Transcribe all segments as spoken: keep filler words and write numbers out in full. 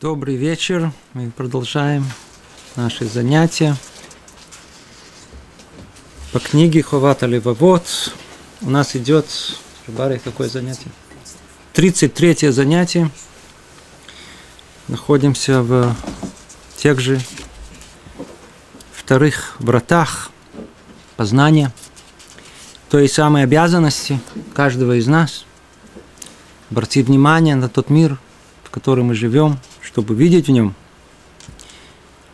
Добрый вечер. Мы продолжаем наши занятия по книге Ховот а-Левавот. У нас идет, Барри, какое занятие? тридцать третье занятие. Находимся в тех же вторых вратах познания, той самой обязанности каждого из нас обратить внимание на тот мир, в котором мы живем, чтобы видеть в нем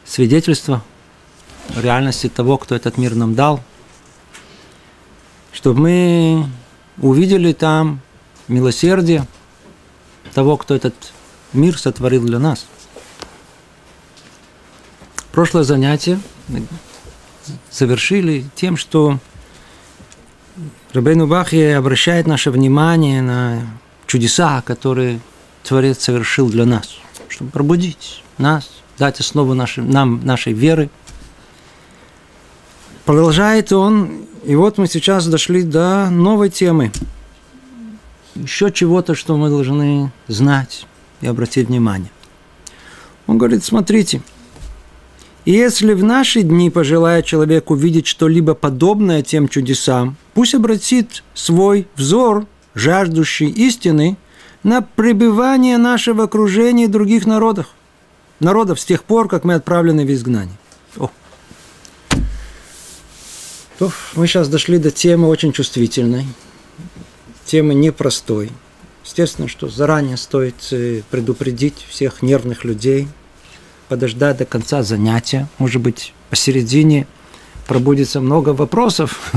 свидетельство реальности того, кто этот мир нам дал, чтобы мы увидели там милосердие того, кто этот мир сотворил для нас. Прошлое занятие мы завершили тем, что Рабейну Бахья обращает наше внимание на чудеса, которые Творец совершил для нас, чтобы пробудить нас, дать основу нашей, нам, нашей веры. Продолжает он, и вот мы сейчас дошли до новой темы, еще чего-то, что мы должны знать и обратить внимание. Он говорит, смотрите, если в наши дни пожелает человек увидеть что-либо подобное тем чудесам, пусть обратит свой взор, жаждущий истины, на пребывание нашего окружения и других народов, народов с тех пор, как мы отправлены в изгнание. О. То, мы сейчас дошли до темы очень чувствительной, темы непростой. Естественно, что заранее стоит предупредить всех нервных людей, подождать до конца занятия. Может быть, посередине пробудется много вопросов.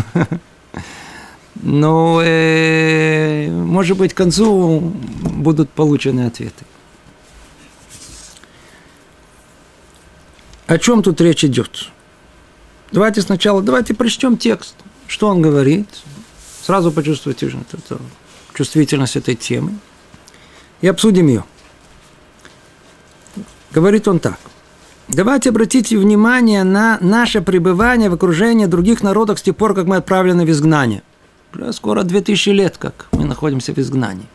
Но, э, может быть, к концу будут получены ответы. О чем тут речь идет? Давайте сначала, давайте прочтем текст, что он говорит. Сразу почувствуйте эту, чувствительность этой темы. И обсудим ее. Говорит он так. Давайте обратите внимание на наше пребывание в окружении других народов с тех пор, как мы отправлены в изгнание. Скоро две тысячи лет, как мы находимся в изгнании.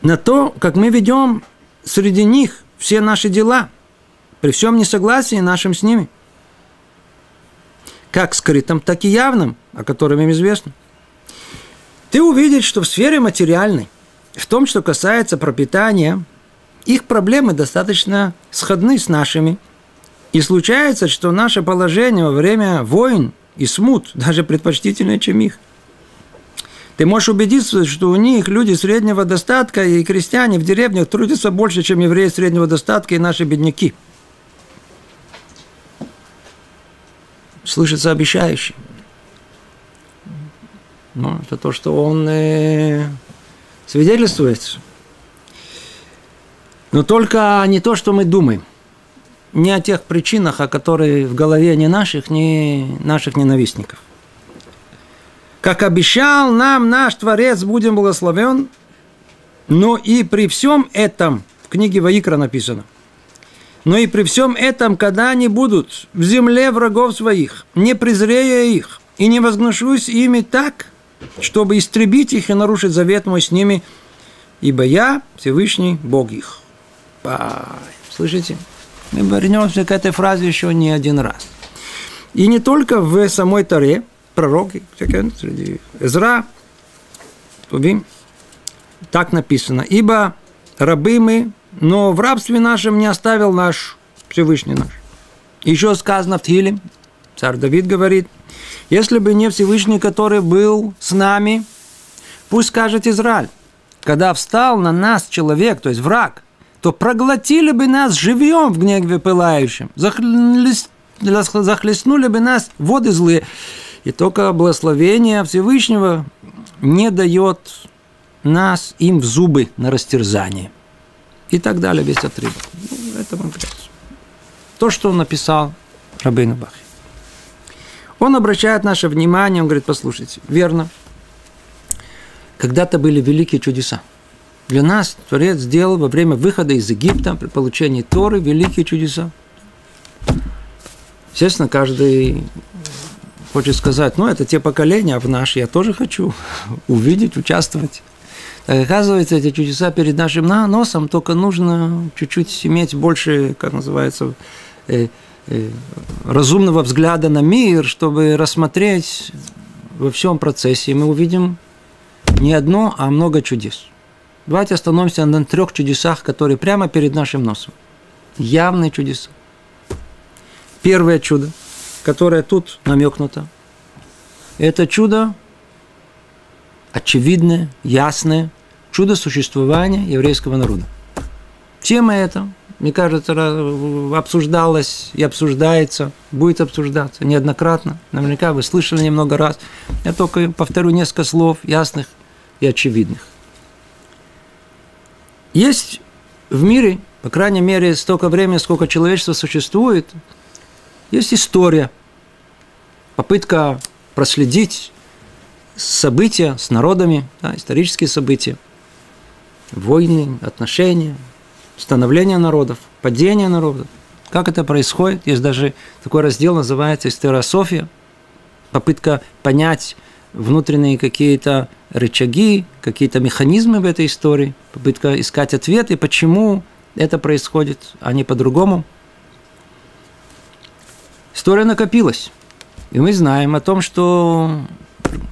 На то, как мы ведем среди них все наши дела, при всем несогласии нашим с ними, как скрытым, так и явным, о котором им известно. Ты увидишь, что в сфере материальной, в том, что касается пропитания, их проблемы достаточно сходны с нашими. И случается, что наше положение во время войн и смут даже предпочтительнее, чем их. Ты можешь убедиться, что у них люди среднего достатка и крестьяне в деревнях трудятся больше, чем евреи среднего достатка и наши бедняки. Слышится обещающий. Ну, это то, что он э, свидетельствует. Но только не то, что мы думаем. Не о тех причинах, о которых в голове ни наших, ни наших ненавистников. Как обещал нам наш Творец, будем благословен, но и при всем этом, в книге Ваикра написано, но и при всем этом, когда они будут в земле врагов своих, не презрея их, и не возгнушусь ими так, чтобы истребить их и нарушить завет мой с ними, ибо я Всевышний Бог их. Слышите? Мы вернемся к этой фразе еще не один раз. И не только в самой Торе, пророки, среди Эзра, Тувим, так написано. Ибо рабы мы, но в рабстве нашем не оставил наш Всевышний наш. Еще сказано в Тхиле, царь Давид говорит, если бы не Всевышний, который был с нами, пусть скажет Израиль, когда встал на нас человек, то есть враг, то проглотили бы нас живьем в гневе пылающем, захлестнули бы нас воды злые. И только благословение Всевышнего не дает нас им в зубы на растерзание. И так далее, весь отрывок. Ну, это вам то, что он написал Рабейну Бахья. Он обращает наше внимание, он говорит, послушайте, верно, когда-то были великие чудеса. Для нас Творец сделал во время выхода из Египта, при получении Торы, великие чудеса. Естественно, каждый хочет сказать, ну, это те поколения, а в наш я тоже хочу увидеть, участвовать. Оказывается, эти чудеса перед нашим носом, только нужно чуть-чуть иметь больше, как называется, разумного взгляда на мир, чтобы рассмотреть во всем процессе. И мы увидим не одно, а много чудес. Давайте остановимся на трех чудесах, которые прямо перед нашим носом. Явные чудеса. Первое чудо, которое тут намекнуто, это чудо очевидное, ясное, чудо существования еврейского народа. Тема эта, мне кажется, обсуждалась и обсуждается, будет обсуждаться неоднократно. Наверняка вы слышали немного раз. Я только повторю несколько слов ясных и очевидных. Есть в мире, по крайней мере, столько времени, сколько человечество существует, есть история, попытка проследить события с народами, да, исторические события, войны, отношения, становление народов, падение народов. Как это происходит? Есть даже такой раздел, называется «Историософия». Попытка понять внутренние какие-то рычаги, какие-то механизмы в этой истории, попытка искать ответы, почему это происходит, а не по-другому. История накопилась. И мы знаем о том, что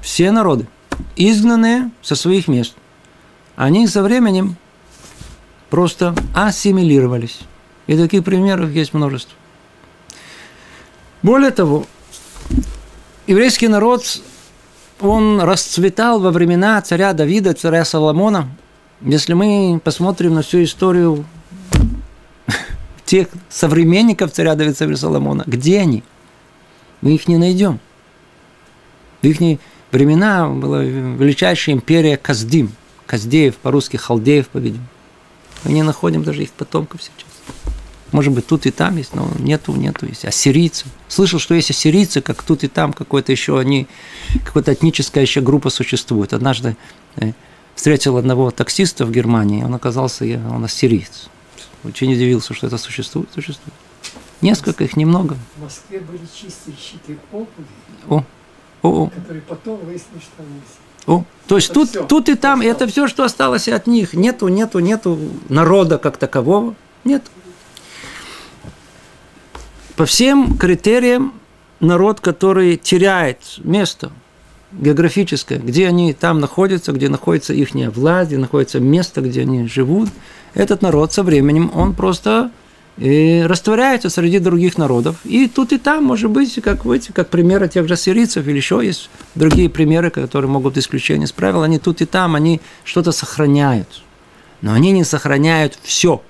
все народы, изгнанные со своих мест, они со временем просто ассимилировались. И таких примеров есть множество. Более того, еврейский народ, он расцветал во времена царя Давида, царя Соломона. Если мы посмотрим на всю историю тех современников царя Давида, царя Соломона, где они? Мы их не найдем. В их времена была величайшая империя Каздим. Каздеев, по-русски халдеев, по-видимому. Мы не находим даже их потомков сейчас. Может быть, тут и там есть, но нету, нету. Есть ассирийцы. Слышал, что есть ассирийцы, как тут и там какой-то еще они, какая-то этническая еще группа существует. Однажды встретил одного таксиста в Германии, он оказался, он ассириец. Очень удивился, что это существует, существует. Несколько, их немного. В Москве были чистильщики опыли, о, о, о. которые потом выяснили, что они есть. О, то есть тут, тут и там, и это все, что осталось от них. Нету, нету, нету народа как такового. Нет. По всем критериям народ, который теряет место географическое, где они там находятся, где находится их власть, где находится место, где они живут, этот народ со временем, он просто растворяется среди других народов. И тут и там, может быть, как, как примеры тех же сирийцев, или еще есть другие примеры, которые могут исключение из правил, они тут и там, они что-то сохраняют. Но они не сохраняют все.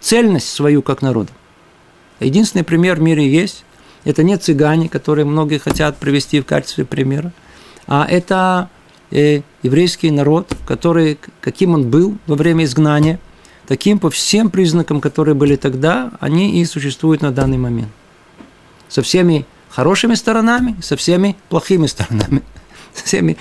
Цельность свою как народа. Единственный пример в мире есть. Это не цыгане, которые многие хотят привести в качестве примера, а это еврейский народ, который, каким он был во время изгнания, таким по всем признакам, которые были тогда, они и существуют на данный момент. Со всеми хорошими сторонами, со всеми плохими сторонами, со всеми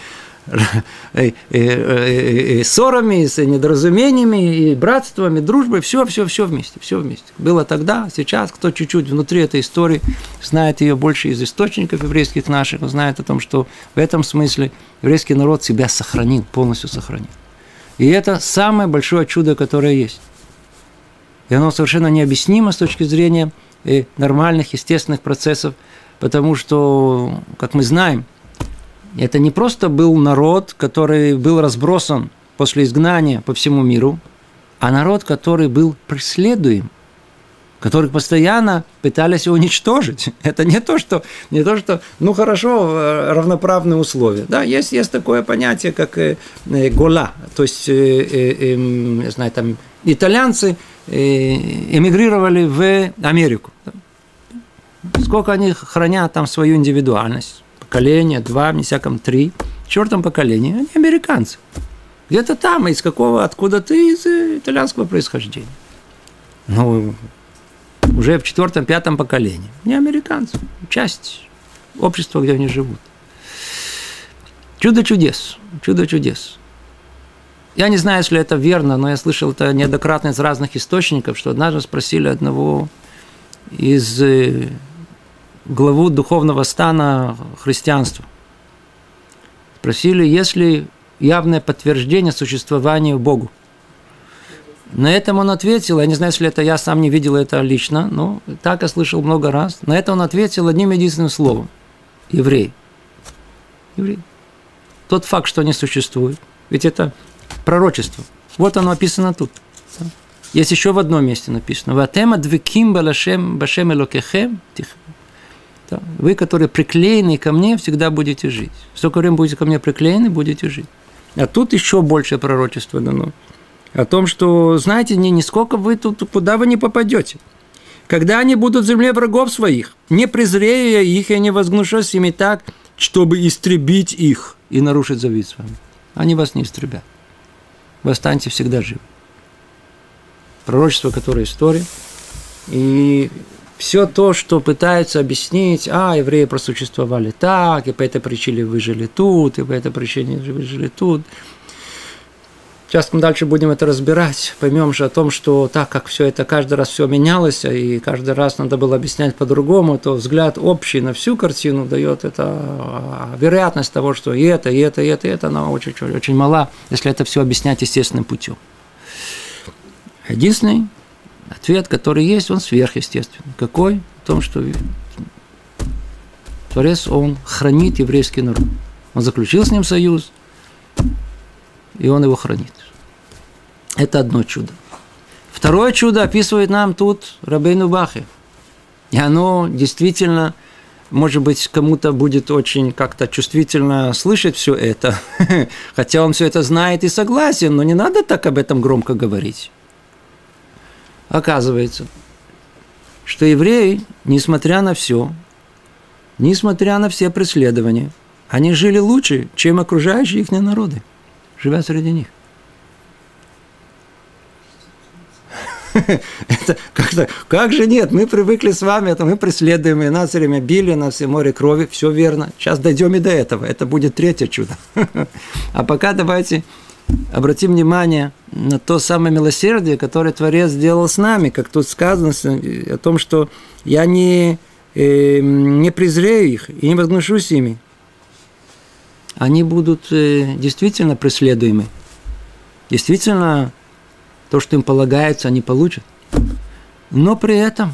ссорами, с недоразумениями, и братствами, дружбой, все, все, все вместе, все вместе. Было тогда, сейчас, кто чуть-чуть внутри этой истории знает ее больше из источников еврейских наших, знает о том, что в этом смысле еврейский народ себя сохранил, полностью сохранил. И это самое большое чудо, которое есть. И оно совершенно необъяснимо с точки зрения нормальных, естественных процессов, потому что, как мы знаем, это не просто был народ, который был разбросан после изгнания по всему миру, а народ, который был преследуем, которых постоянно пытались уничтожить. Это не то, что, не то, что ну хорошо, равноправные условия. Да, есть, есть такое понятие, как э, э, гола. То есть, э, э, э, я знаю, там, итальянцы эмигрировали в Америку. Сколько они хранят там свою индивидуальность? Поколение, два, не всяком, три. В четвертом поколении они американцы. Где-то там, из какого, откуда ты, из итальянского происхождения. Ну, уже в четвертом, пятом поколении. Не американцы, часть общества, где они живут. Чудо чудес, чудо чудес. Я не знаю, если это верно, но я слышал это неоднократно из разных источников, что однажды спросили одного из главу духовного стана христианства. Спросили, если явное подтверждение существованию Богу. На этом он ответил, я не знаю, если это я сам не видел это лично, но так я слышал много раз. На это он ответил одним единственным словом. Еврей. Еврей. Тот факт, что они существуют, ведь это пророчество. Вот оно описано тут. Есть еще в одном месте написано. Вы, которые приклеены ко мне, всегда будете жить. Сколько времени будете ко мне приклеены, будете жить. А тут еще больше пророчества дано. О том, что, знаете, нисколько вы тут, куда вы не попадете. Когда они будут в земле врагов своих, не презрею я их, я не возгнушусь ими так, чтобы истребить их и нарушить завет с вами. Они вас не истребят. Вы останетесь всегда живы. Пророчество, которое история. И все то, что пытаются объяснить, а, евреи просуществовали так, и по этой причине выжили тут, и по этой причине выжили тут. Сейчас мы дальше будем это разбирать, поймем же о том, что так как все это каждый раз все менялось, и каждый раз надо было объяснять по-другому, то взгляд общий на всю картину дает это вероятность того, что и это, и это, и это, и это, она очень, очень мала, если это все объяснять естественным путем. Единственный ответ, который есть, он сверхъестественный. Какой? В том, что Творец, он хранит еврейский народ. Он заключил с ним союз, и он его хранит. Это одно чудо. Второе чудо описывает нам тут Рабейну Бахья. И оно действительно, может быть, кому-то будет очень как-то чувствительно слышать все это. Хотя он все это знает и согласен, но не надо так об этом громко говорить. Оказывается, что евреи, несмотря на все, несмотря на все преследования, они жили лучше, чем окружающие их народы, живя среди них. Это как-то, как же нет, мы привыкли с вами, это мы преследуем, и нас все время били, нас все море крови, все верно. Сейчас дойдем и до этого, это будет третье чудо. А пока давайте обратим внимание на то самое милосердие, которое Творец сделал с нами, как тут сказано о том, что я не, э, не презрею их и не возгнушусь ими. Они будут действительно преследуемы. Действительно, то, что им полагается, они получат. Но при этом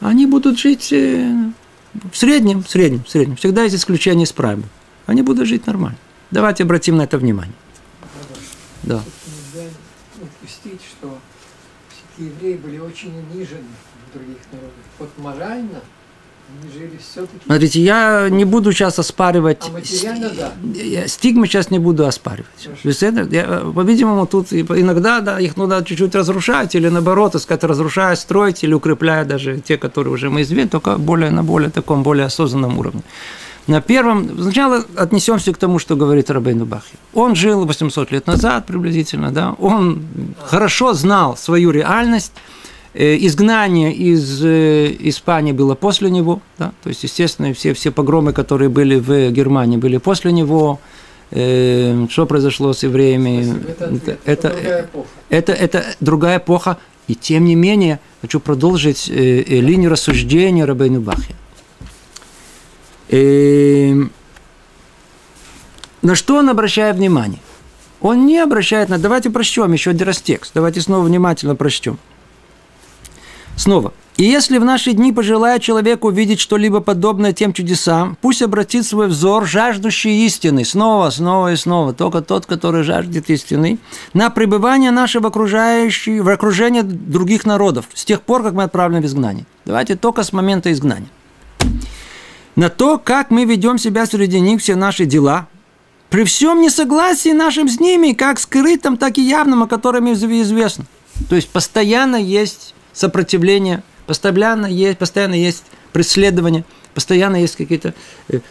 они будут жить в среднем, в среднем, в среднем. Всегда есть исключение из правил. Они будут жить нормально. Давайте обратим на это внимание. Да. Нельзя упустить, что все евреи были очень унижены в других народах. Вот морально. Смотрите, я не буду сейчас оспаривать, а материально, да. Стигмы сейчас не буду оспаривать. По-видимому, тут иногда да, их надо чуть-чуть разрушать, или наоборот, искать, разрушая, строить, или укрепляя даже те, которые уже мы известны, только более, на более таком, более осознанном уровне. На первом, сначала отнесемся к тому, что говорит Рабейну Бахья. Он жил восемьсот лет назад приблизительно, да? Он а. хорошо знал свою реальность. Изгнание из Испании было после него, да? То есть, естественно, все, все погромы, которые были в Германии, были после него. Что произошло с евреями? Спасибо, это, это, это, другая эпоха. Это, это другая эпоха. И тем не менее, хочу продолжить линию рассуждения Рабейну Бахья. На что он обращает внимание? Он не обращает на... Давайте прочтем еще один раз текст. Давайте снова внимательно прочтем. Снова. «И если в наши дни пожелает человек увидеть что-либо подобное тем чудесам, пусть обратит свой взор, жаждущий истины». Снова, снова и снова. Только тот, который жаждет истины. «На пребывание нашего окружающего, в окружении других народов, с тех пор, как мы отправлены в изгнание». Давайте только с момента изгнания. «На то, как мы ведем себя среди них, все наши дела». При всем несогласии нашим с ними, как скрытым, так и явным, о котором известно. То есть, постоянно есть... сопротивление, постоянно есть, постоянно есть преследование, постоянно есть какие-то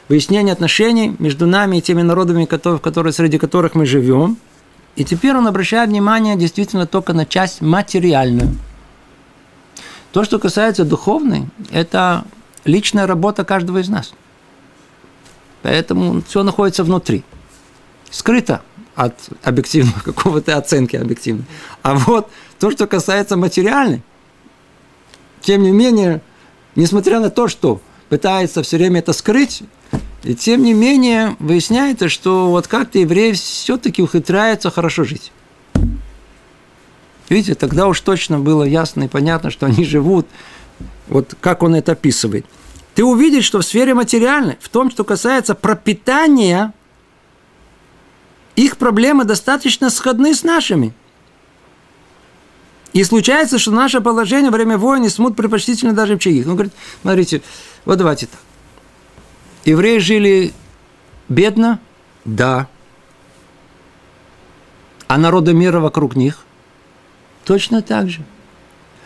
выяснения отношений между нами и теми народами, которые, которые, среди которых мы живем. И теперь он обращает внимание действительно только на часть материальную. То, что касается духовной, это личная работа каждого из нас. Поэтому все находится внутри, скрыто от объективного, какого-то оценки объективной. А вот то, что касается материальной, тем не менее, несмотря на то, что пытается все время это скрыть, И тем не менее, выясняется, что вот как-то евреи все-таки ухитряются хорошо жить. Видите, тогда уж точно было ясно и понятно, что они живут, вот как он это описывает. Ты увидишь, что в сфере материальной, в том, что касается пропитания, их проблемы достаточно сходны с нашими. И случается, что наше положение во время войн и смут предпочтительно даже в чьих. Он говорит, смотрите, вот давайте так. Евреи жили бедно? Да. А народы мира вокруг них? Точно так же.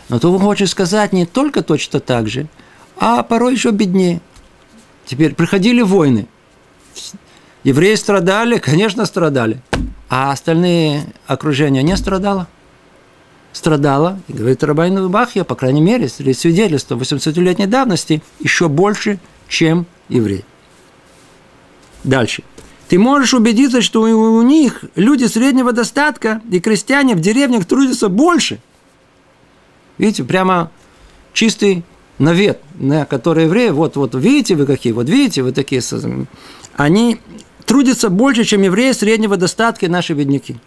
Но то он хочет сказать не только точно так же, а порой еще беднее. Теперь приходили войны. Евреи страдали? Конечно, страдали. А остальные окружения не страдало? Страдала, и говорит Рабейну Бахья, по крайней мере, среди свидетельства восьмисотлетней давности, еще больше, чем евреи. Дальше. Ты можешь убедиться, что у них люди среднего достатка и крестьяне в деревнях трудятся больше. Видите, прямо чистый навет, на который евреи, вот, вот видите вы какие, вот видите вы такие, они трудятся больше, чем евреи среднего достатка и наши бедняки.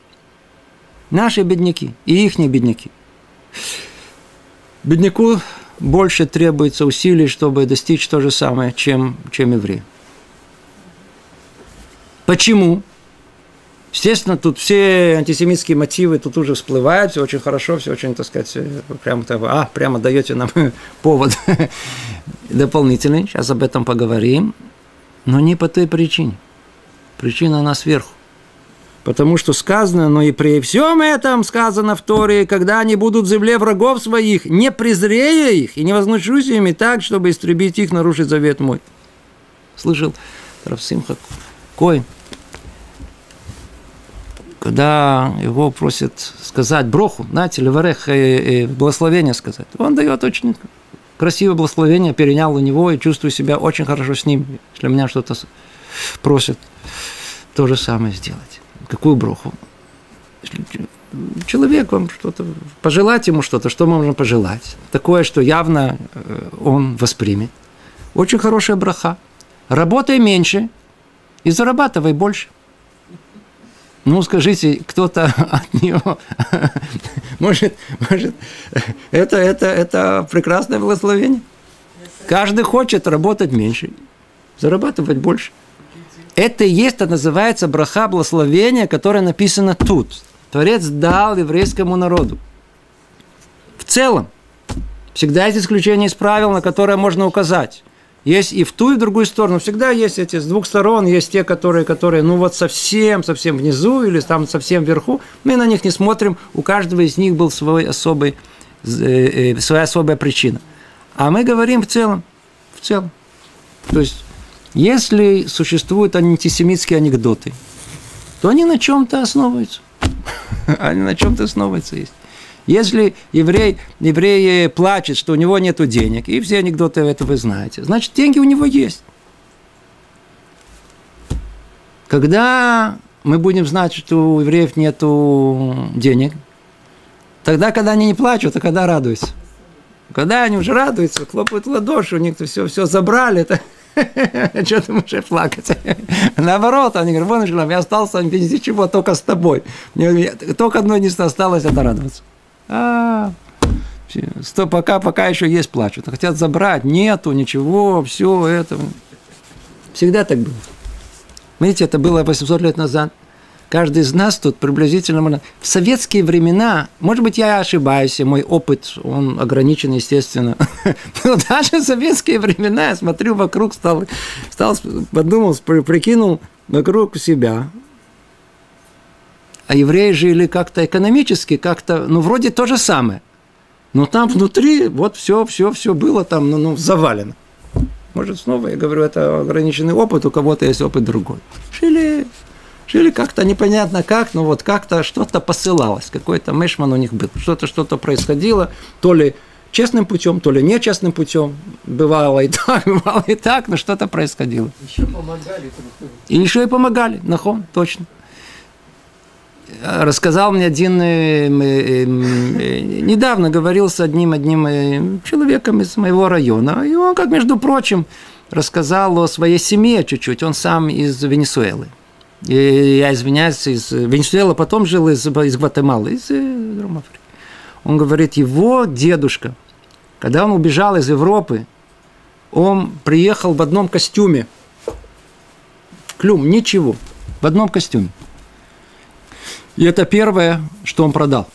Наши бедняки и ихние бедняки. Бедняку больше требуется усилий, чтобы достичь то же самое, чем, чем евреи. Почему? Естественно, тут все антисемитские мотивы тут уже всплывают, все очень хорошо, все очень, так сказать, прямо, а, прямо даете нам повод дополнительный, сейчас об этом поговорим, но не по той причине. Причина она сверху. Потому что сказано, но и при всем этом сказано в Торе, когда они будут в земле врагов своих, не презрея их и не возношусь ими так, чтобы истребить их, нарушить завет мой. Слышал рав Симха Коэн, когда его просят сказать броху, знаете, леварех, благословение сказать, он дает очень красивое благословение, перенял у него и чувствую себя очень хорошо с ним. Если меня что-то просят, то же самое сделать. Какую броху? Человек вам что-то, пожелать ему что-то, что можно пожелать? Такое, что явно он воспримет. Очень хорошая браха. Работай меньше и зарабатывай больше. Ну, скажите, кто-то от него... Может, может это, это, это прекрасное благословение. Каждый хочет работать меньше, зарабатывать больше. Это и есть, это называется браха благословения, которое написано тут. Творец дал еврейскому народу. В целом, всегда есть исключение из правил, на которое можно указать. Есть и в ту, и в другую сторону. Всегда есть эти, с двух сторон есть те, которые, которые ну вот совсем, совсем внизу или там совсем вверху. Мы на них не смотрим. У каждого из них была свой особый, э, э, своя особая причина. А мы говорим в целом. В целом. То есть... Если существуют антисемитские анекдоты, то они на чем-то основываются. Они на чем-то основываются есть. Если еврей, еврей плачет, что у него нет денег, и все анекдоты это вы знаете, значит, деньги у него есть. Когда мы будем знать, что у евреев нет денег, тогда, когда они не плачут, а когда радуются. Когда они уже радуются, хлопают в ладоши, у них все, все забрали. Что ты можешь плакать? Наоборот, они говорят, вон, я остался, без ничего, только с тобой. Мне только одно не осталось, это радоваться. А, что пока, пока еще есть плачут. Хотят забрать, нету ничего, все это. Всегда так было. Видите, это было восемьсот лет назад. Каждый из нас тут приблизительно... В советские времена, может быть, я ошибаюсь, и мой опыт, он ограничен, естественно. Но даже в советские времена, я смотрю вокруг, стал, стал, подумал, прикинул вокруг себя. А евреи жили как-то экономически, как-то, ну, вроде то же самое. Но там внутри вот все, все, все было там, ну, ну завалено. Может, снова, я говорю, это ограниченный опыт, у кого-то есть опыт другой. Жили... Жили как-то непонятно как, но вот как-то что-то посылалось, какой-то мешман у них был, что-то что-то происходило, то ли честным путем, то ли нечестным путем, бывало и так, бывало и так, но что-то происходило. Еще помогали. И еще и помогали, нахом, точно. Рассказал мне один, недавно говорил с одним, одним человеком из моего района, и он, как между прочим, рассказал о своей семье чуть-чуть. Он сам из Венесуэлы. И, я извиняюсь, из Венесуэлы, потом жил из, из Гватемалы, из Африки. Он говорит, его дедушка, когда он убежал из Европы, он приехал в одном костюме. Клюм, ничего. В одном костюме. И это первое, что он продал.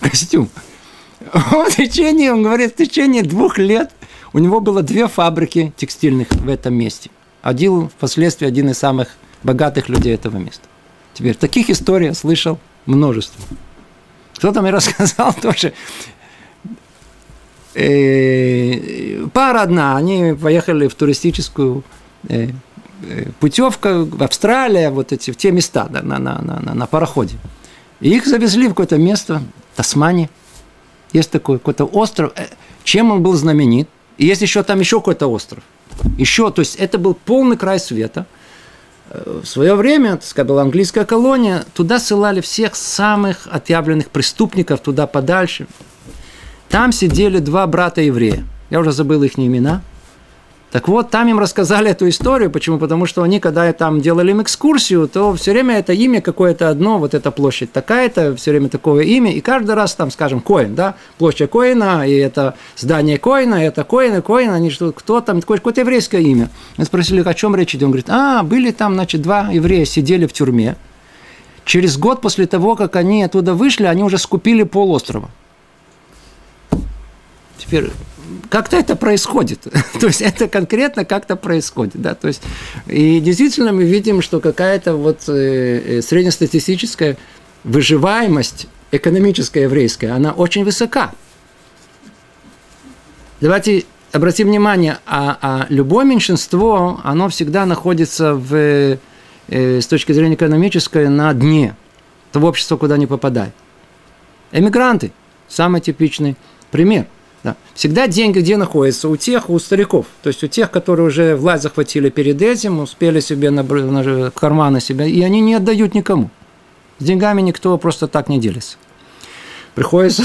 Костюм. В течение, он говорит, в течение двух лет у него было две фабрики текстильных в этом месте. Один, впоследствии, один из самых богатых людей этого места. Теперь, таких историй я слышал множество. Кто-то мне рассказал тоже. Пара одна, они поехали в туристическую путевку в Австралию, вот эти, в те места, да, на, на, на, на пароходе. И их завезли в какое-то место, Тасмания. Есть такой какой-то остров. Чем он был знаменит? И есть еще там еще какой-то остров. Еще, то есть это был полный край света. В свое время, так сказать, была английская колония, туда ссылали всех самых отъявленных преступников, туда подальше. Там сидели два брата еврея. Я уже забыл их имена. Так вот, там им рассказали эту историю. Почему? Потому что они, когда там делали им экскурсию, то все время это имя какое-то одно, вот эта площадь такая-то, все время такое имя. И каждый раз там, скажем, Коэн, да, площадь Коэна, и это здание Коэна, это Коэн, Коэн, они что, кто там, какое-то еврейское имя. Мы спросили, о чем речь идет. Он говорит, а, были там, значит, два еврея сидели в тюрьме. Через год после того, как они оттуда вышли, они уже скупили полуострова. Теперь... Как-то это происходит. То есть это конкретно как-то происходит. Да? То есть, и действительно мы видим, что какая-то вот среднестатистическая выживаемость экономическая еврейская, она очень высока. Давайте обратим внимание, а, а любое меньшинство, оно всегда находится в, с точки зрения экономической на дне того общества, куда не попадает. Эмигранты – самый типичный пример. Да. Всегда деньги где находятся? У тех, у стариков. То есть у тех, которые уже власть захватили перед этим, успели себе набрать в карманы себя, и они не отдают никому. С деньгами никто просто так не делится. Приходится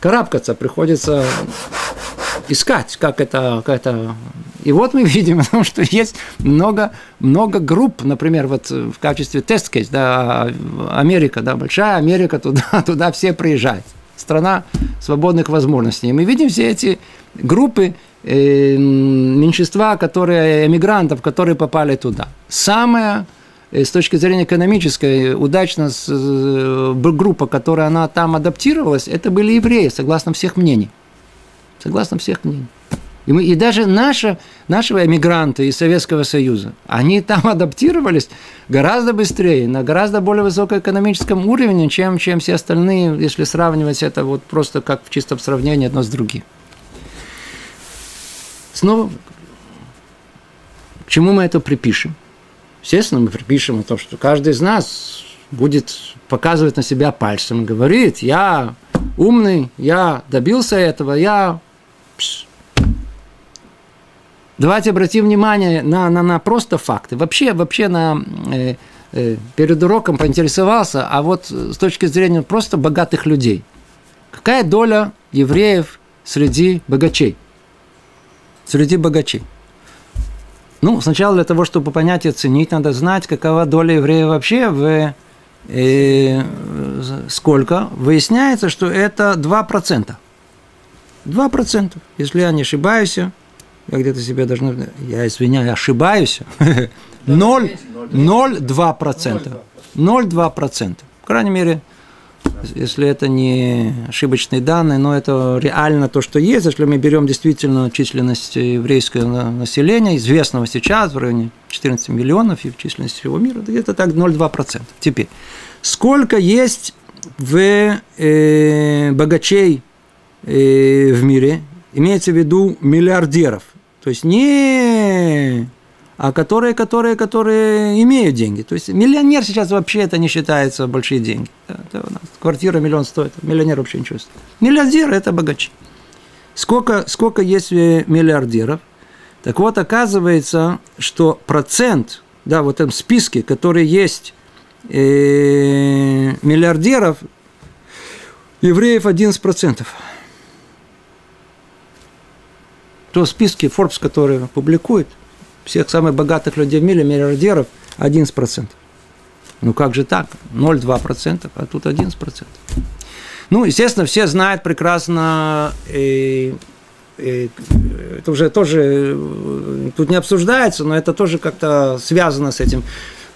карабкаться, приходится искать, как это, как это... И вот мы видим, что есть много, много групп, например, вот в качестве тест-кейс, да, Америка, да, большая Америка, туда, туда все приезжают. Страна свободных возможностей. Мы видим все эти группы э, меньшинства, которые, эмигрантов, которые попали туда. Самая, э, с точки зрения экономической, удачная э, группа, которая она там адаптировалась, это были евреи, согласно всех мнений. Согласно всех мнений. И, мы, и даже наши, наши эмигранты из Советского Союза, они там адаптировались гораздо быстрее, на гораздо более высокоэкономическом уровне, чем, чем все остальные, если сравнивать это вот просто как в чистом сравнении одно с другим. Снова, к чему мы это припишем? Естественно, мы припишем о том, что каждый из нас будет показывать на себя пальцем, говорит, я умный, я добился этого, я... Давайте обратим внимание на, на, на просто факты. Вообще, вообще на, э, э, перед уроком поинтересовался, а вот с точки зрения просто богатых людей. Какая доля евреев среди богачей? Среди богачей. Ну, сначала для того, чтобы понять и оценить, надо знать, какова доля евреев вообще. В, э, сколько? Выясняется, что это два процента. два процента, если я не ошибаюсь. Я где-то себе должен... Я извиняюсь, ошибаюсь. ноль целых две десятых процента. ноль целых две десятых процента. По крайней мере, если это не ошибочные данные, но это реально то, что есть. Если мы берем действительно численность еврейского населения, известного сейчас в районе четырнадцати миллионов, и в численности всего мира, где-то так ноль целых две десятых процента. Теперь, сколько есть в, э, богачей э, в мире? Имеется в виду миллиардеров. То есть не... А которые, которые, которые имеют деньги. То есть миллионер сейчас вообще это не считается большие деньги. Это у нас квартира миллион стоит, миллионер вообще не чувствует. Миллиардеры – это богачи. Сколько, сколько есть миллиардеров? Так вот, оказывается, что процент, да, в этом списке, который есть э, миллиардеров, евреев одиннадцать процентов. то в списке Forbes, который публикует всех самых богатых людей в мире, миллиардеров, одиннадцать процентов. Ну как же так? ноль целых две десятых процента, а тут одиннадцать процентов. Ну, естественно, все знают прекрасно, и, и, это уже тоже, тут не обсуждается, но это тоже как-то связано с этим,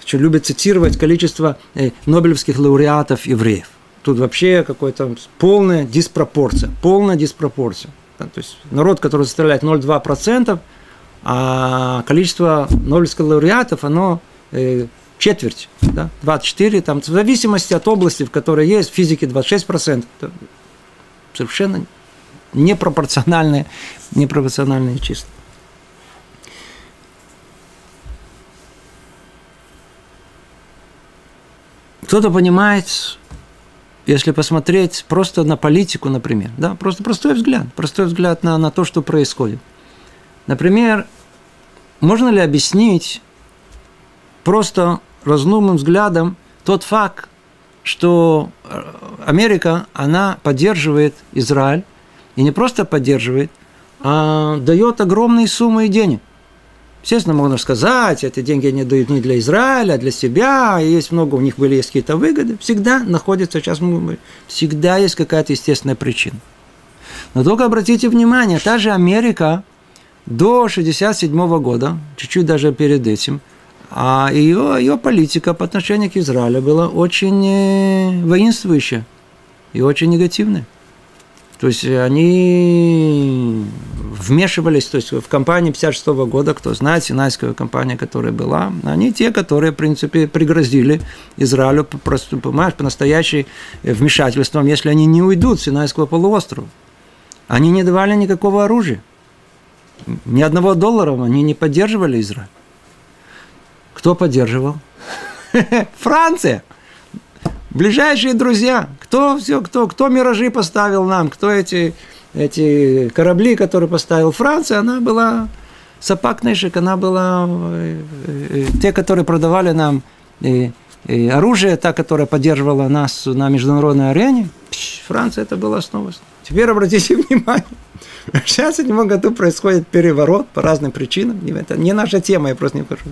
что любят цитировать количество нобелевских лауреатов евреев. Тут вообще какая-то полная диспропорция, полная диспропорция. То есть народ, который составляет ноль целых две десятых процента, а количество нобелевских лауреатов, оно э, четверть, да, двадцать четыре, там, в зависимости от области, в которой есть, в физике двадцать шесть процентов, совершенно непропорциональные, непропорциональные числа. Кто-то понимает, если посмотреть просто на политику, например, да, просто простой взгляд, простой взгляд на, на то, что происходит. Например, можно ли объяснить просто разумным взглядом тот факт, что Америка, она поддерживает Израиль, и не просто поддерживает, а дает огромные суммы денег. Естественно, можно сказать, эти деньги они дают не для Израиля, а для себя, и есть много, у них были есть какие-то выгоды. Всегда находится, сейчас мы, всегда есть какая-то естественная причина. Но только обратите внимание, та же Америка до тысяча девятьсот шестьдесят седьмого года, чуть-чуть даже перед этим, а ее, ее политика по отношению к Израилю была очень воинствующая и очень негативная. То есть они вмешивались, то есть в кампании тысяча девятьсот пятьдесят шестого года, кто знает, синайская компания, которая была, они те, которые, в принципе, пригрозили Израилю, просто, понимаешь, по-настоящему вмешательством, если они не уйдут с Синайского полуострова. Они не давали никакого оружия, ни одного доллара, они не поддерживали Израиль. Кто поддерживал? Франция! Ближайшие друзья, кто все, кто, кто миражи поставил нам, кто эти, эти корабли, которые поставила Франция, она была сапакнышек, она была те, которые продавали нам и, и оружие, та, которая поддерживала нас на международной арене. Пш, Франция, это была основа. Теперь обратите внимание, сейчас в седьмом году происходит переворот по разным причинам, это не наша тема, я просто не хочу.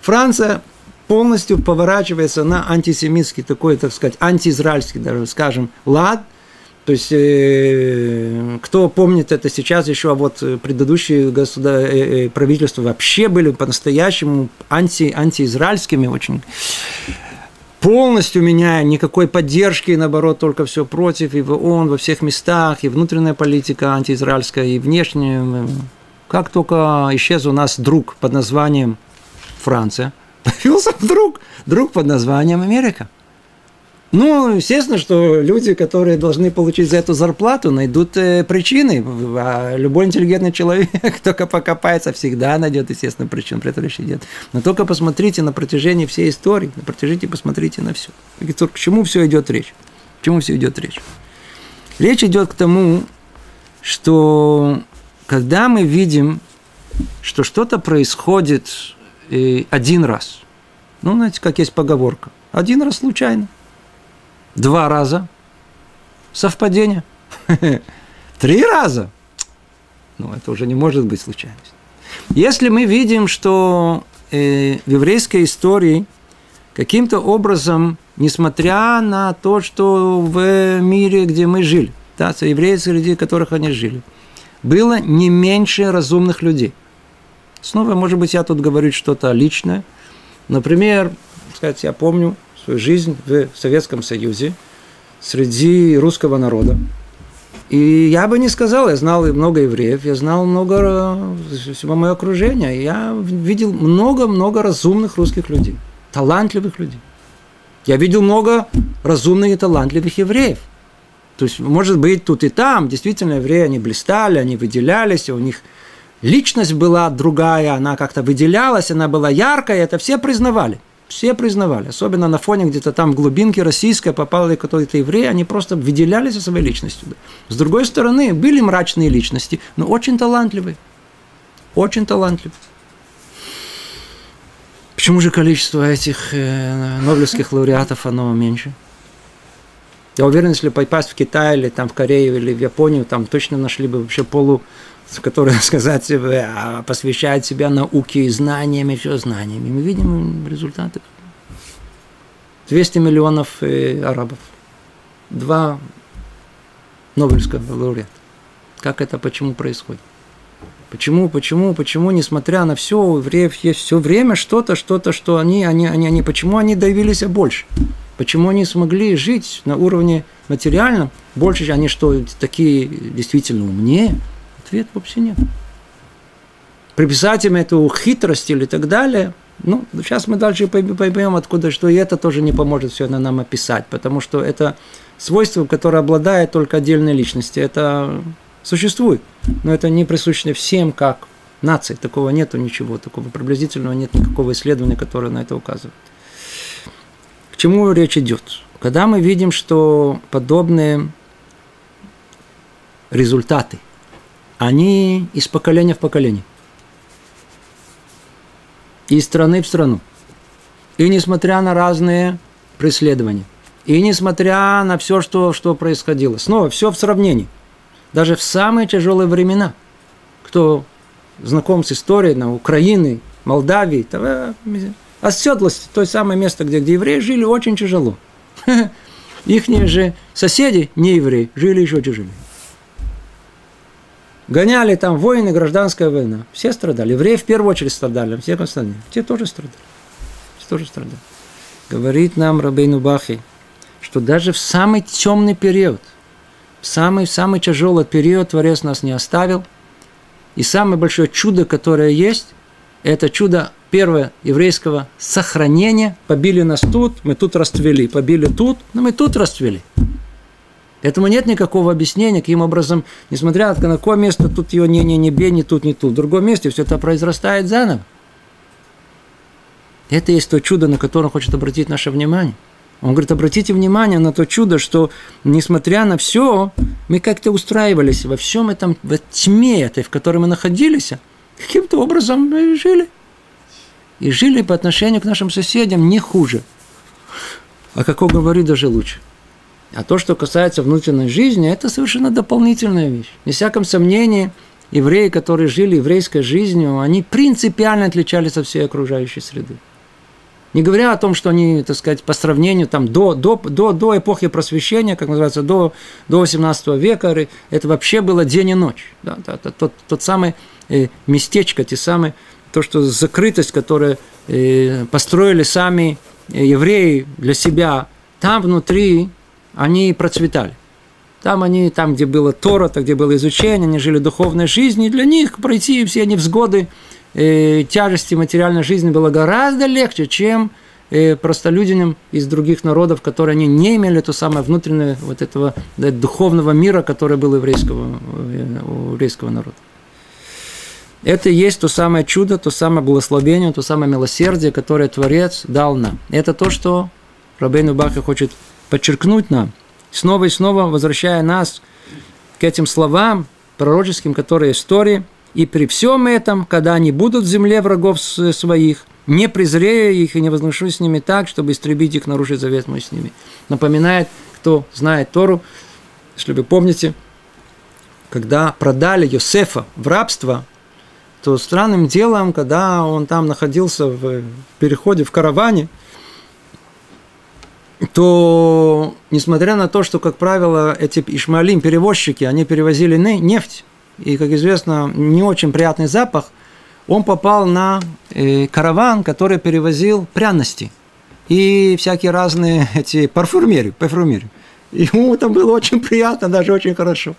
Франция полностью поворачивается на антисемитский, такой, так сказать, антиизраильский, даже, скажем, лад. То есть, э, кто помнит это сейчас еще, а вот предыдущие государ... э, правительства вообще были по-настоящему анти... антиизраильскими, очень полностью меняя, никакой поддержки, наоборот, только все против, и в ООН, во всех местах, и внутренняя политика антиизраильская, и внешняя. Как только исчез у нас друг под названием Франция, появился вдруг, друг под названием Америка. Ну, естественно, что люди, которые должны получить за эту зарплату, найдут причины. А любой интеллигентный человек только покопается, всегда найдет, естественно, причину, при этом речь идет. Но только посмотрите на протяжении всей истории, на протяжении посмотрите на все. К чему все идет речь? К чему все идет речь? Речь идет к тому, что когда мы видим, что что-то происходит и один раз. Ну, знаете, как есть поговорка. Один раз случайно. Два раза. Совпадение. Три раза. Ну, это уже не может быть случайность. Если мы видим, что в еврейской истории каким-то образом, несмотря на то, что в мире, где мы жили, да, евреи, среди которых они жили, было не меньше разумных людей. Снова, может быть, я тут говорю что-то личное. Например, сказать, я помню свою жизнь в Советском Союзе среди русского народа. И я бы не сказал, я знал много евреев, я знал много всего моего окружения. Я видел много-много разумных русских людей, талантливых людей. Я видел много разумных и талантливых евреев. То есть, может быть, тут и там действительно евреи, они блистали, они выделялись, у них... Личность была другая, она как-то выделялась, она была яркая, это все признавали. Все признавали. Особенно на фоне где-то там в глубинке российской попали какие-то евреи, они просто выделялись своей личностью. С другой стороны, были мрачные личности, но очень талантливые. Очень талантливые. Почему же количество этих э, нобелевских лауреатов, оно меньше? Я уверен, если попасть в Китай, или там в Корею, или в Японию, там точно нашли бы вообще полу, которые, сказать, посвящают себя науке и знаниям, и все знаниям. И мы видим результаты. двести миллионов арабов. Два Нобелевского лауреата. Как это, почему происходит? Почему, почему, почему, несмотря на все, у евреев есть все время что-то, что-то, что они, они, они, они, почему они давились больше? Почему они смогли жить на уровне материальном больше, они что, такие действительно умнее? Ответ вообще нет. Приписать им эту хитрость или так далее, ну, сейчас мы дальше поймем, откуда, что и это тоже не поможет все это нам описать, потому что это свойство, которое обладает только отдельной личности, это существует, но это не присуще всем как нации, такого нету ничего, такого приблизительного нет никакого исследования, которое на это указывает. К чему речь идет? Когда мы видим, что подобные результаты, они из поколения в поколение, из страны в страну, и несмотря на разные преследования, и несмотря на все, что, что происходило, снова все в сравнении, даже в самые тяжелые времена, кто знаком с историей на Украине, Молдавии, то, оседлость, то самое место, где, где евреи жили, очень тяжело. Ихние же соседи, не евреи, жили еще тяжелее. Гоняли там войны, гражданская война. Все страдали. Евреи в первую очередь страдали, все остальные. Те тоже страдали. Все тоже страдали. Говорит нам Рабейну Бахья, что даже в самый темный период, в самый, самый тяжелый период Творец нас не оставил. И самое большое чудо, которое есть, это чудо первое еврейского сохранения. Побили нас тут, мы тут расцвели. Побили тут, но мы тут расцвели. Этому нет никакого объяснения, каким образом, несмотря на какое место, тут ее не, не, не бей, не тут, не тут. В другом месте все это произрастает заново. Это и есть то чудо, на которое он хочет обратить наше внимание. Он говорит, обратите внимание на то чудо, что, несмотря на все, мы как-то устраивались во всем этом, во тьме этой, в которой мы находились, каким-то образом мы жили. И жили по отношению к нашим соседям не хуже. А как он говорит, даже лучше. А то, что касается внутренней жизни, это совершенно дополнительная вещь. Ни всяком сомнении, евреи, которые жили еврейской жизнью, они принципиально отличались от всей окружающей среды. Не говоря о том, что они, так сказать, по сравнению там, до, до, до, до эпохи просвещения, как называется, до, до восемнадцатого века, это вообще было день и ночь. Да, да, тот, тот самый э, местечко, те самые, то, что закрытость, которую э, построили сами евреи для себя, там внутри они процветали. Там они, там, где было Тора, там, где было изучение, они жили духовной жизнью, и для них пройти все невзгоды, э, тяжести материальной жизни было гораздо легче, чем э, простолюдинам из других народов, которые они не имели то самое внутреннее вот этого да, духовного мира, который был еврейского, у еврейского народа. Это и есть то самое чудо, то самое благословение, то самое милосердие, которое Творец дал нам. Это то, что Рабейну Бахья хочет подчеркнуть нам, снова и снова возвращая нас к этим словам пророческим, которые истории. И при всем этом, когда они будут в земле врагов своих, не презрею их и не возношусь с ними так, чтобы истребить их, нарушить завет мой с ними. Напоминает, кто знает Тору, если вы помните, когда продали Йосефа в рабство, то странным делом, когда он там находился в переходе в караване, то, несмотря на то, что, как правило, эти ишмаэлим, перевозчики, они перевозили нефть, и, как известно, не очень приятный запах, он попал на караван, который перевозил пряности и всякие разные эти парфюмерии, парфюмерии. Ему это было очень приятно, даже очень хорошо.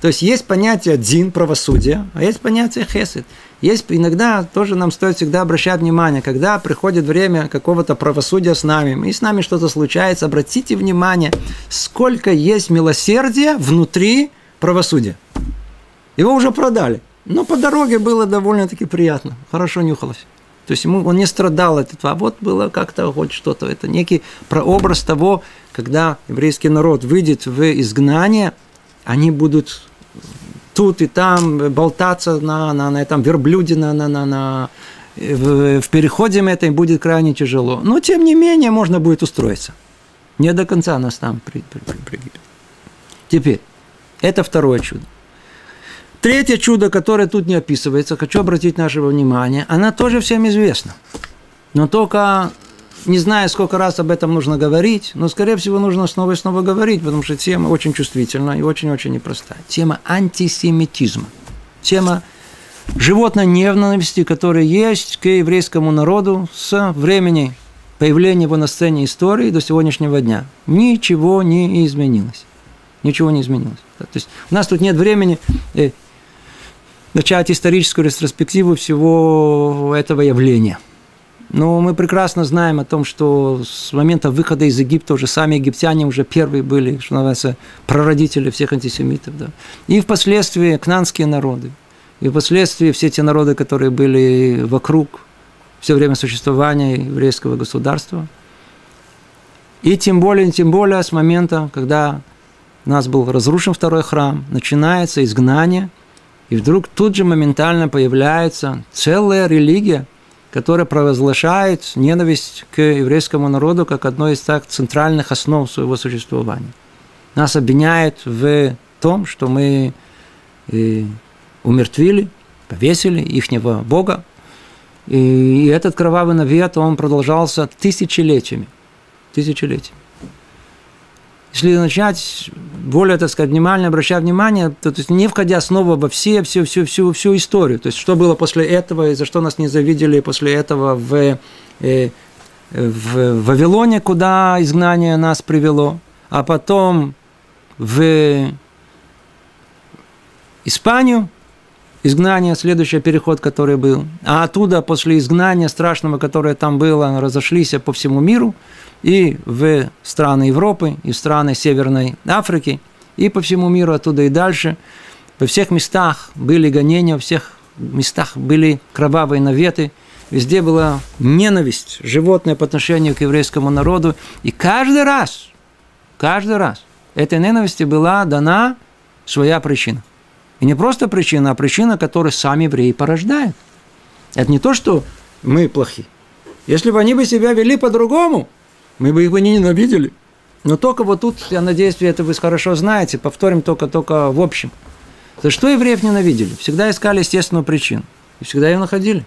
То есть, есть понятие дин, правосудие, а есть понятие хесед. Есть иногда, тоже нам стоит всегда обращать внимание, когда приходит время какого-то правосудия с нами, и с нами что-то случается, обратите внимание, сколько есть милосердия внутри правосудия. Его уже продали, но по дороге было довольно-таки приятно, хорошо нюхалось. То есть, ему, он не страдал от этого, а вот было как-то хоть что-то. Это некий прообраз того, когда еврейский народ выйдет в изгнание, они будут тут и там болтаться на, на, на этом верблюде, на, на, на, на, в, в переходе это им будет крайне тяжело. Но, тем не менее, можно будет устроиться. Не до конца нас там пригибет. Теперь, это второе чудо. Третье чудо, которое тут не описывается, хочу обратить наше внимание, она тоже всем известна. Но только, не знаю, сколько раз об этом нужно говорить, но, скорее всего, нужно снова и снова говорить, потому что тема очень чувствительна и очень-очень непростая. Тема антисемитизма. Тема животной ненависти, которая есть к еврейскому народу с времени появления его на сцене истории до сегодняшнего дня. Ничего не изменилось. Ничего не изменилось. То есть у нас тут нет времени начать историческую ретроспективу всего этого явления. Но мы прекрасно знаем о том, что с момента выхода из Египта уже сами египтяне уже первые были, что называется, прародители всех антисемитов. Да. И впоследствии кнанские народы, и впоследствии все те народы, которые были вокруг все время существования еврейского государства. И тем более, тем более с момента, когда у нас был разрушен второй храм, начинается изгнание, и вдруг тут же моментально появляется целая религия, которая провозглашает ненависть к еврейскому народу как одной из так центральных основ своего существования. Нас обвиняют в том, что мы умертвили, повесили ихнего бога, и этот кровавый навет, он продолжался тысячелетиями, тысячелетиями. Если начать более, так сказать, внимательно, обращая внимание, то, то есть не входя снова во все, всю, всю, всю, всю историю, то есть что было после этого и за что нас не завидели после этого в, э, в Вавилоне, куда изгнание нас привело, а потом в Испанию, изгнание, следующий переход, который был, а оттуда после изгнания страшного, которое там было, разошлись по всему миру, и в страны Европы, и в страны Северной Африки, и по всему миру оттуда и дальше. Во всех местах были гонения, во всех местах были кровавые наветы, везде была ненависть животное по отношению к еврейскому народу. И каждый раз, каждый раз этой ненависти была дана своя причина. И не просто причина, а причина, которую сами евреи порождают. Это не то, что мы плохи. Если бы они бы себя вели по-другому, мы бы их бы не ненавидели. Но только вот тут, я надеюсь, это вы хорошо знаете, повторим только-только в общем. За что евреев ненавидели? Всегда искали естественную причину. И всегда ее находили.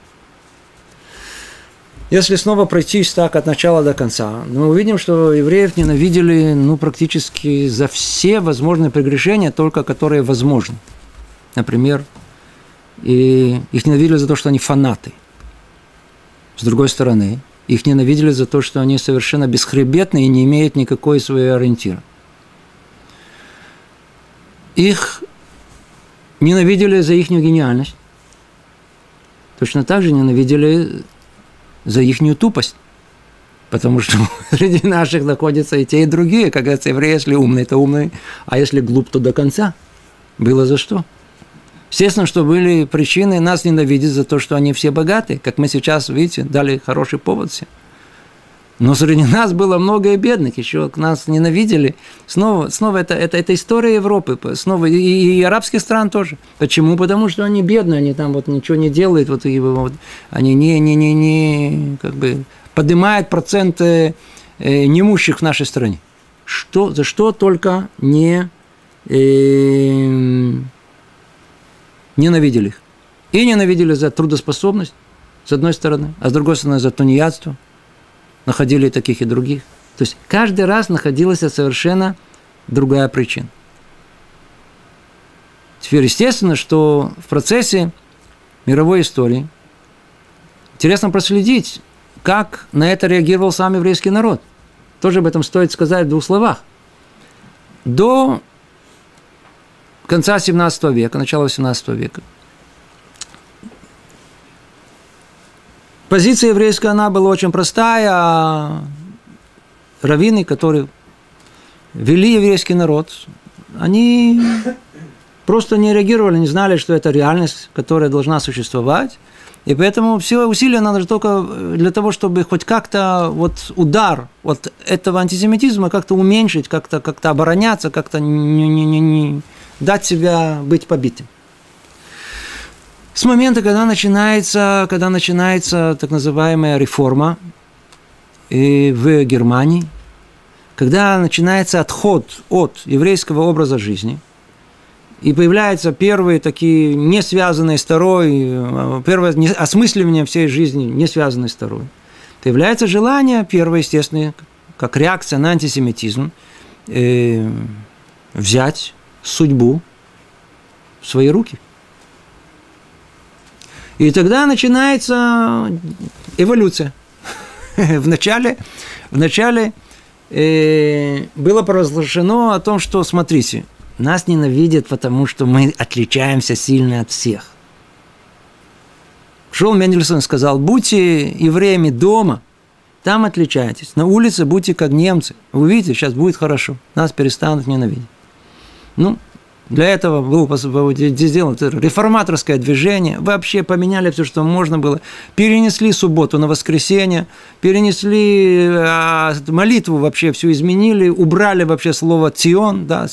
Если снова пройтись так от начала до конца, мы увидим, что евреев ненавидели ну, практически за все возможные прегрешения, только которые возможны. Например, и их ненавидели за то, что они фанаты. С другой стороны, их ненавидели за то, что они совершенно бесхребетны и не имеют никакой своей ориентира. Их ненавидели за их гениальность. Точно так же ненавидели за их тупость. Потому что среди наших находятся и те, и другие. Как говорится, евреи, если умный, то умный, а если глуп, то до конца. Было за что. Естественно, что были причины нас ненавидеть за то, что они все богаты. Как мы сейчас, видите, дали хороший повод всем. Но среди нас было много и бедных, еще нас ненавидели. Снова, снова это, это, это история Европы, снова и, и арабских стран тоже. Почему? Потому что они бедные, они там вот ничего не делают, вот, и, вот, они не, не, не, не, как бы поднимают проценты э, неимущих в нашей стране. Что, за что только не... Э, ненавидели их. И ненавидели за трудоспособность, с одной стороны, а с другой стороны, за тунеядство. Находили и таких, и других. То есть, каждый раз находилась совершенно другая причина. Теперь, естественно, что в процессе мировой истории интересно проследить, как на это реагировал сам еврейский народ. Тоже об этом стоит сказать в двух словах. До конца семнадцатого века, начала восемнадцатого века. Позиция еврейская, она была очень простая, а раввины, которые вели еврейский народ, они просто не реагировали, не знали, что это реальность, которая должна существовать, и поэтому все усилия надо только для того, чтобы хоть как-то вот удар от этого антисемитизма как-то уменьшить, как-то как-то обороняться, как-то не, не, не, не дать себя быть побитым. С момента, когда начинается, когда начинается так называемая реформа в Германии, когда начинается отход от еврейского образа жизни, и появляются первые такие не связанные с второй, первое осмысливание всей жизни не связанной с второй, появляется желание, первое, естественно, как реакция на антисемитизм, э, взять судьбу в свои руки. И тогда начинается эволюция. Вначале, вначале э, было провозглашено о том, что, смотрите, нас ненавидят, потому что мы отличаемся сильно от всех. Шел Мендельсон и сказал: будьте евреями дома, там отличайтесь. На улице будьте как немцы. Вы видите, сейчас будет хорошо. Нас перестанут ненавидеть. Ну, для этого было сделано реформаторское движение. Вообще поменяли все, что можно было. Перенесли субботу на воскресенье. Перенесли молитву, вообще все изменили. Убрали вообще слово «Цион». Да,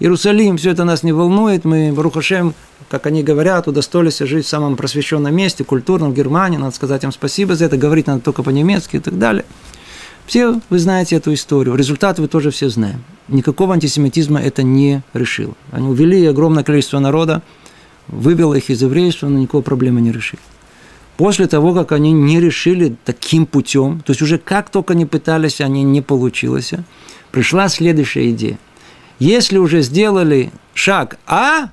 Иерусалим, все это нас не волнует. Мы, Барух Ашем, как они говорят, удостоились жить в самом просвещенном месте, культурном, в Германии. Надо сказать им спасибо за это. Говорить надо только по-немецки и так далее. Все вы знаете эту историю. Результаты вы тоже все знаем. Никакого антисемитизма это не решило. Они увели огромное количество народа, вывело их из еврейства, но никакой проблемы не решили. После того, как они не решили таким путем, то есть уже как только не пытались, они не получилось, пришла следующая идея. Если уже сделали шаг «А»,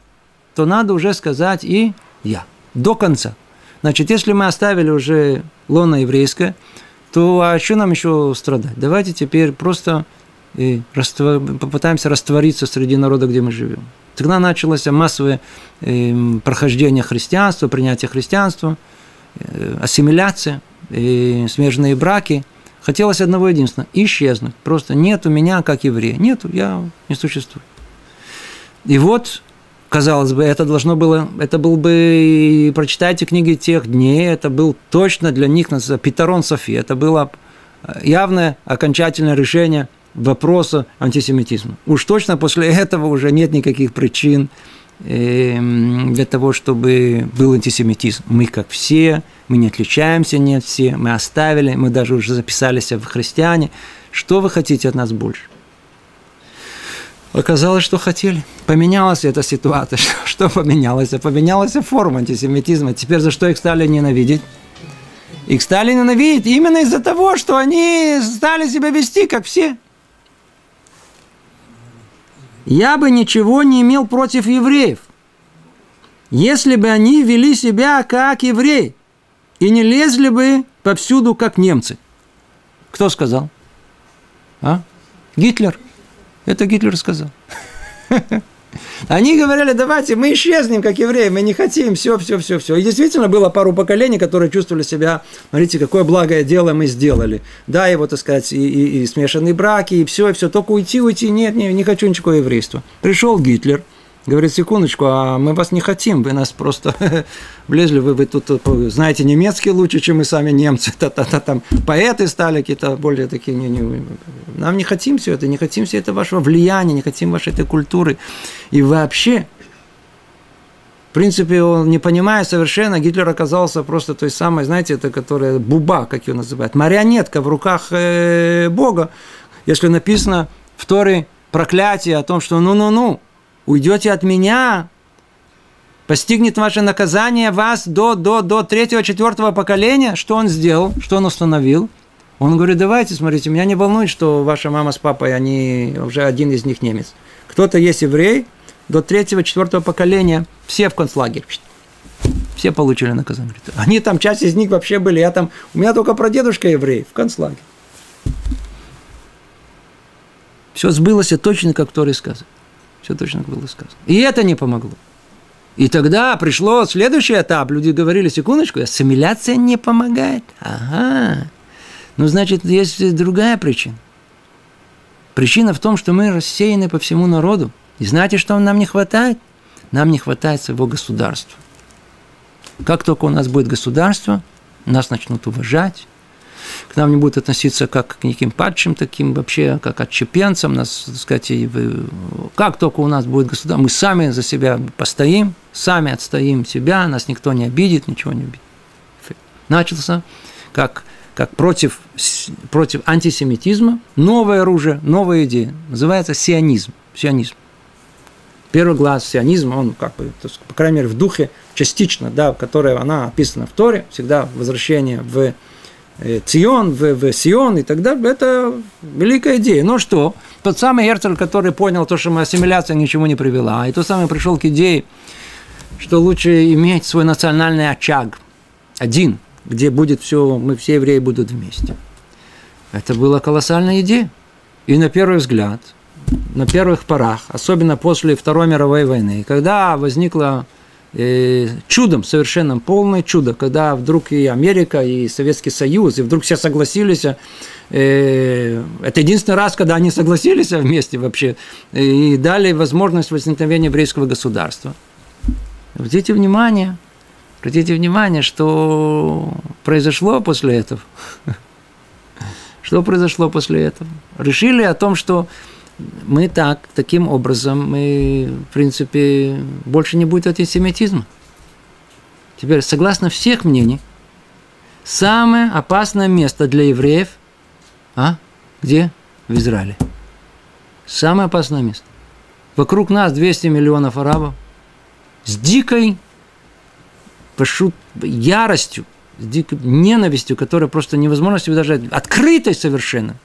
то надо уже сказать и «Я» до конца. Значит, если мы оставили уже лоно еврейское, то а что нам еще страдать? Давайте теперь просто и раствор... попытаемся раствориться среди народа, где мы живем. Тогда началось массовое э, прохождение христианства, принятие христианства, э, ассимиляция, э, смежные браки. Хотелось одного единственного – исчезнуть. Просто нет у меня как еврея. Нету, я не существую. И вот, казалось бы, это должно было, это был бы, прочитайте книги тех дней, это был точно для них Питарон Софи, это было явное окончательное решение вопроса антисемитизма. Уж точно после этого уже нет никаких причин для того, чтобы был антисемитизм. Мы как все, мы не отличаемся, нет все, мы оставили, мы даже уже записались в христиане. Что вы хотите от нас больше? Оказалось, что хотели. Поменялась эта ситуация. Что поменялось? Поменялась форма антисемитизма. Теперь за что их стали ненавидеть? Их стали ненавидеть именно из-за того, что они стали себя вести, как все. Я бы ничего не имел против евреев, если бы они вели себя как евреи и не лезли бы повсюду, как немцы. Кто сказал? А? Гитлер. Это Гитлер сказал. Они говорили: давайте мы исчезнем, как евреи, мы не хотим, все, все, все, все. И действительно было пару поколений, которые чувствовали себя, смотрите, какое благое дело мы сделали. Да, и вот, так сказать, и, и, и смешанные браки, и все, и все, только уйти, уйти, нет, не, не хочу ничего еврейства. Пришел Гитлер, говорит: секундочку, а мы вас не хотим, вы нас просто влезли, вы, вы тут знаете немецкий лучше, чем мы сами немцы, та-та-та, там поэты стали какие-то более такие, не, не, нам не хотим все это, не хотим все это вашего влияния, не хотим вашей этой культуры. И вообще, в принципе, он, не понимая совершенно, Гитлер оказался просто той самой, знаете, это которая буба, как ее называют, марионетка в руках э, Бога, если написано в Торе проклятие о том, что ну-ну-ну, уйдете от меня, постигнет ваше наказание вас до, до, до третьего, четвертого поколения. Что он сделал? Что он установил? Он говорит: давайте, смотрите, меня не волнует, что ваша мама с папой, они уже один из них немец. Кто-то есть еврей, до третьего, четвертого поколения, все в концлагерь. Все получили наказание. Они там, часть из них вообще были, я там, у меня только прадедушка еврей, в концлагерь. Все сбылось точно, как Торе сказано. Все точно было сказано. И это не помогло. И тогда пришло следующий этап. Люди говорили: секундочку, ассимиляция не помогает. Ага. Ну, значит, есть другая причина. Причина в том, что мы рассеяны по всему народу. И знаете, что нам не хватает? Нам не хватает своего государства. Как только у нас будет государство, нас начнут уважать. К нам не будут относиться как к неким падшим, таким вообще, как отщепенцам. Нас, так сказать, как только у нас будет государство, мы сами за себя постоим, сами отстоим себя, нас никто не обидит, ничего не обидит. Начался, как как против, против антисемитизма, новое оружие, новая идея. Называется сионизм. Сионизм. Первый глаз сионизма, он как бы, по крайней мере, в духе частично, да, которая она описана в Торе, всегда возвращение в Цион, в, в Сион и так далее, это великая идея. Но что? Тот самый Герцль, который понял то, что ассимиляция ни к чему не привела, и тот самый пришел к идее, что лучше иметь свой национальный очаг, один, где будет все, мы все евреи будут вместе. Это была колоссальная идея. И на первый взгляд, на первых порах, особенно после Второй мировой войны, когда возникло э, чудом, совершенно полное чудо, когда вдруг и Америка, и Советский Союз, и вдруг все согласились, э, это единственный раз, когда они согласились вместе вообще, и дали возможность возникновения еврейского государства. Обратите внимание, обратите внимание, что произошло после этого. Что произошло после этого? Решили о том, что мы так, таким образом, мы, в принципе, больше не будет антисемитизма. Теперь, согласно всех мнений, самое опасное место для евреев, а где? В Израиле. Самое опасное место. Вокруг нас двести миллионов арабов с дикой пошу, яростью, с дикой ненавистью, которая просто невозможно себе даже открытой совершенно,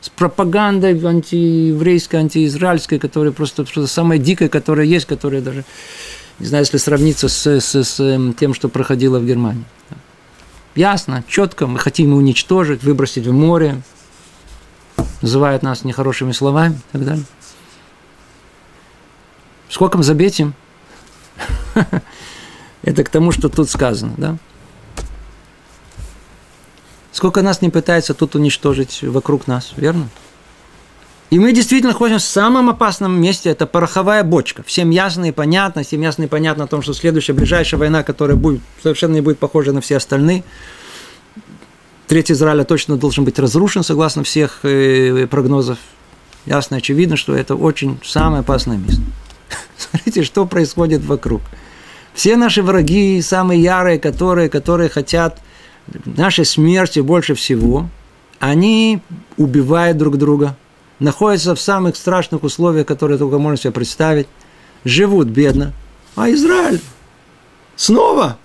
с пропагандой антиеврейской, антиизраильской, которая просто, просто самая дикая, которая есть, которая даже, не знаю, если сравниться с, с, с тем, что проходило в Германии. Ясно, четко, мы хотим уничтожить, выбросить в море, называют нас нехорошими словами и так далее. Сколько мы забетим? Это к тому, что тут сказано, да? Сколько нас не пытается тут уничтожить вокруг нас, верно? И мы действительно ходим в самом опасном месте, это пороховая бочка. Всем ясно и понятно, всем ясно и понятно о том, что следующая, ближайшая война, которая будет, совершенно не будет похожа на все остальные. Третий Израиль точно должен быть разрушен, согласно всех прогнозов. Ясно и очевидно, что это очень самое опасное место. Смотрите, что происходит вокруг. Все наши враги, самые ярые, которые, которые хотят нашей смерти больше всего, они убивают друг друга, находятся в самых страшных условиях, которые только можно себе представить, живут бедно. А Израиль снова,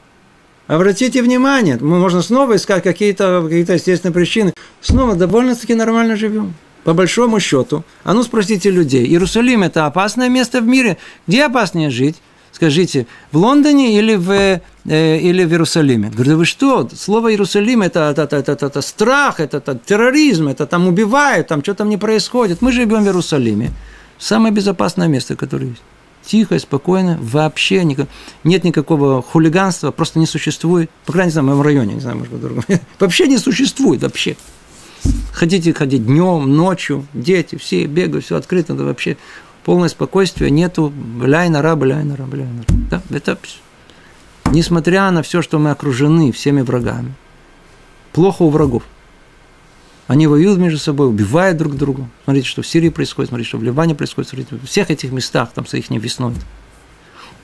обратите внимание, можно снова искать какие-то, какие-то естественные причины, снова довольно-таки нормально живем. По большому счету, а ну спросите людей, Иерусалим – это опасное место в мире, где опаснее жить? Скажите, в Лондоне или в, э, или в Иерусалиме? Говорю, да вы что? Слово Иерусалим – это, это, это, это, это страх, это, это терроризм, это там убивают, там что там не происходит. Мы живем в Иерусалиме. Самое безопасное место, которое есть. Тихо, спокойно, вообще никак... нет никакого хулиганства, просто не существует. По крайней мере, в моем районе, не знаю, может быть, в другом. Вообще не существует, вообще. Хотите ходить днем, ночью, дети, все бегают, все открыто, да вообще... Полное спокойствие, нету ляйнара, ляйнара, ляйнара. Да, это несмотря на все, что мы окружены всеми врагами. Плохо у врагов. Они воюют между собой, убивают друг друга. Смотрите, что в Сирии происходит, смотрите, что в Ливане происходит, смотрите, во всех этих местах, там, с их весной.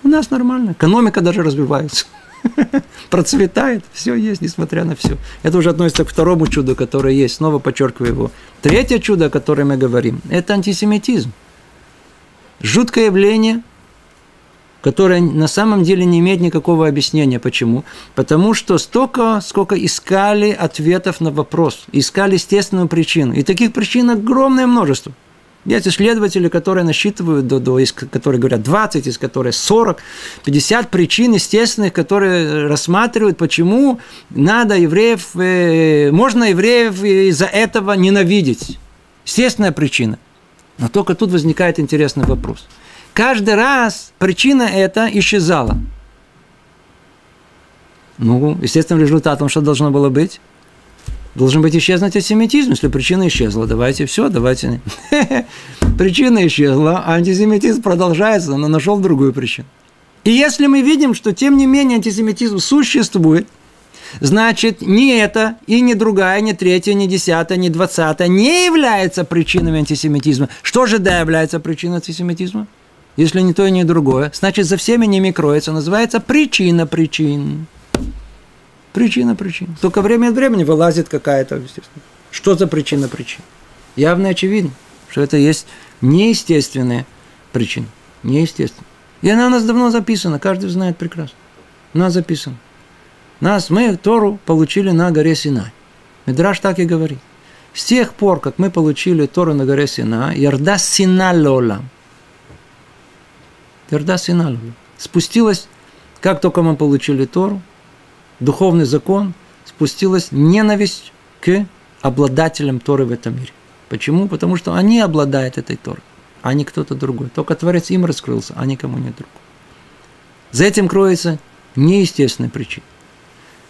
У нас нормально. Экономика даже развивается. Процветает, все есть, несмотря на все. Это уже относится к второму чуду, которое есть. Снова подчеркиваю его. Третье чудо, о котором мы говорим, это антисемитизм. Жуткое явление, которое на самом деле не имеет никакого объяснения. Почему? Потому что столько, сколько искали ответов на вопрос, искали естественную причину. И таких причин огромное множество. Есть исследователи, которые насчитывают, до, до, из, которые говорят двадцать, из которых сорок, пятьдесят причин естественных, которые рассматривают, почему надо евреев, э, можно евреев из-за этого ненавидеть. Естественная причина. Но только тут возникает интересный вопрос. Каждый раз причина эта исчезала. Ну, естественным результатом что должно было быть? Должен быть исчезнуть антисемитизм, если причина исчезла. Давайте все, давайте. Причина исчезла, а антисемитизм продолжается, но нашел другую причину. И если мы видим, что тем не менее антисемитизм существует, значит, ни это, и ни другая, ни третья, ни десятая, ни двадцатая не являются причинами антисемитизма. Что же да является причиной антисемитизма? Если ни то, и ни другое. Значит, за всеми ними кроется. Называется причина причин. Причина причин. Только время от времени вылазит какая-то, естественно. Что за причина причин? Явно очевидно, что это есть неестественная причина. Неестественная. И она у нас давно записана, каждый знает прекрасно. У нас записана. Нас, мы Тору получили на горе Синай. Мидраш так и говорит. С тех пор, как мы получили Тору на горе Синай, ярда сина лолам. Ярда сина лолам. Спустилась, как только мы получили Тору, духовный закон, спустилась ненависть к обладателям Торы в этом мире. Почему? Потому что они обладают этой Торой, а не кто-то другой. Только Творец им раскрылся, а никому не другому. За этим кроется неестественная причина.